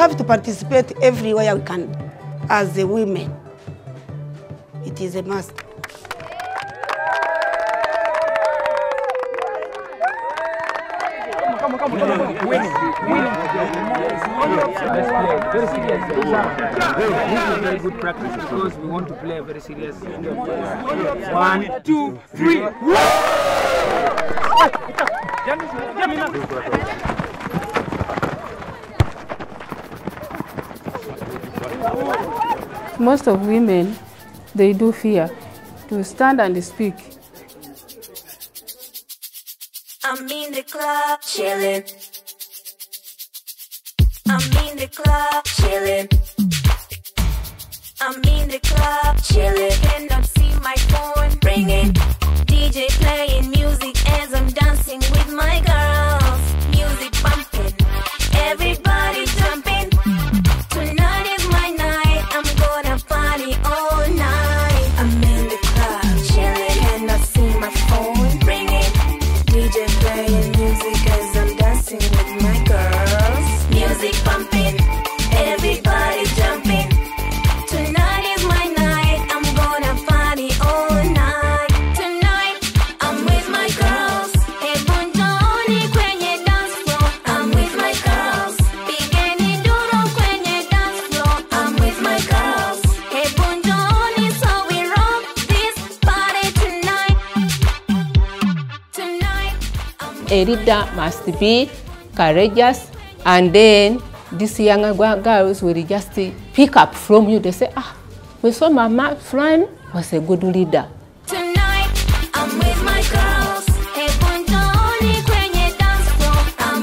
have to participate everywhere we can as a women. It is a must. Very good practice because we want to play a very serious game. 1, 2, 3. Most of women, they do fear to stand and speak. I'm in the club chilling. I'm in the club chilling. I'm in the club chilling. And I see my phone ringing. DJ playing music as I'm dancing with my girls. Music bumping, everybody jumping. Tonight is my night. I'm gonna party all night. I'm in the club chilling, and I see my phone ringing. DJ playing music as I'm dancing with my girls. Music bumping, everybody jumping. Tonight is my night. I'm gonna party all night. Tonight, I'm with my girls. Ebonjoni kwenye dance floor. I'm with my girls. Pigeni duro kwenye dance floor. I'm with my girls. Ebonjoni, so we rock this party tonight. Tonight, I'm with my girls. A leader must be courageous. And then these younger girls will just pick up from you. They say, ah, we saw my friend was a good leader. Tonight, I'm with my girls. I'm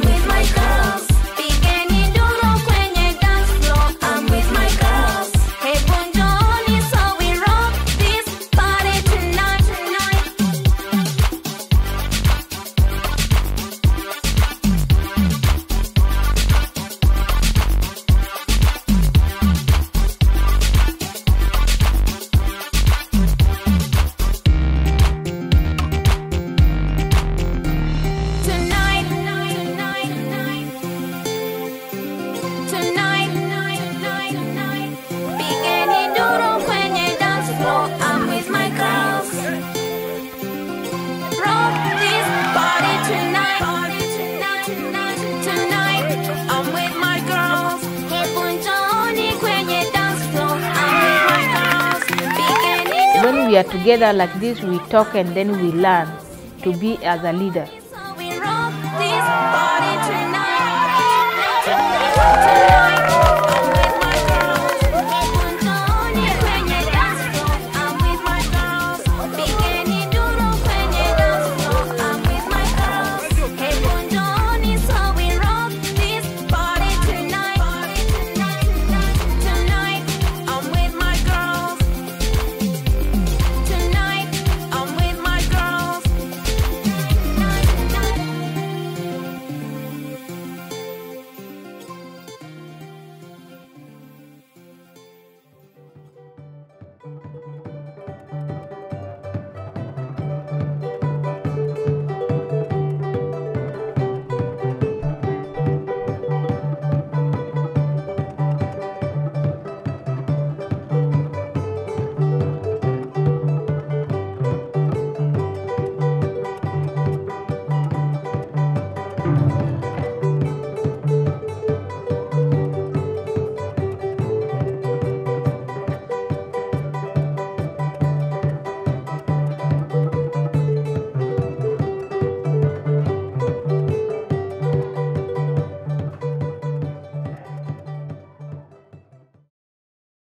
with my girls. I'm with my girls. So we rock this party tonight, When we are together like this, we talk and then we learn to be as a leader.